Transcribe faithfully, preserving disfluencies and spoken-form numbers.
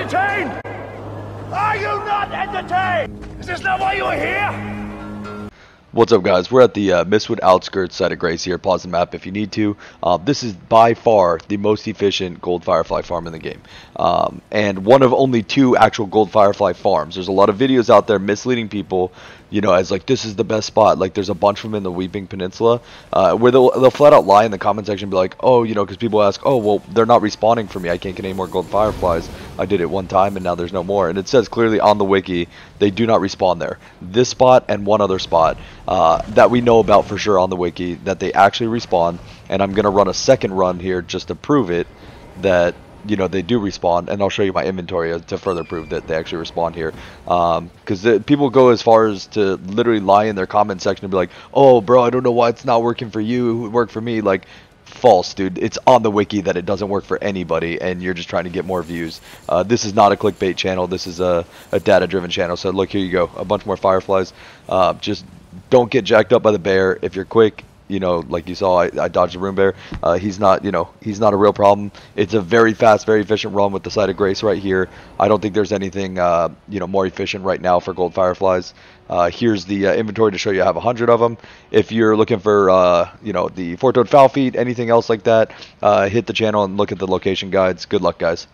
entertained? Are you not entertained? Is this not why you are here? What's up, guys? We're at the uh, Mistwood outskirts side of Grace here. Pause the map if you need to. Uh, this is by far the most efficient gold firefly farm in the game. Um, and one of only two actual gold firefly farms. There's a lot of videos out there misleading people, you know, as like, this is the best spot. Like, there's a bunch of them in the Weeping Peninsula, uh, where they'll, they'll flat out lie in the comment section and be like, oh, you know, because people ask, oh, well, they're not respawning for me. I can't get any more gold fireflies. I did it one time, and now there's no more. And it says clearly on the wiki, they do not respawn there. This spot and one other spot uh, that we know about for sure on the wiki that they actually respawn. And I'm going to run a second run here just to prove it that, you know, they do respawn, and I'll show you my inventory to further prove that they actually respawn here, um because people go as far as to literally lie in their comment section and be like, oh bro, I don't know why it's not working for you, it worked for me. Like, false, dude. It's on the wiki that it doesn't work for anybody, and you're just trying to get more views. Uh, this is not a clickbait channel. This is a, a data driven channel. So look, here you go, a bunch more fireflies. Uh, just don't get jacked up by the bear if you're quick. You know, like you saw, I, I dodged the room bear. Uh, he's not, you know, he's not a real problem. It's a very fast, very efficient run with the side of Grace right here. I don't think there's anything, uh, you know, more efficient right now for gold fireflies. Uh, here's the uh, inventory to show you I have one hundred of them. If you're looking for, uh, you know, the four-toed foul feet, anything else like that, uh, hit the channel and look at the location guides. Good luck, guys.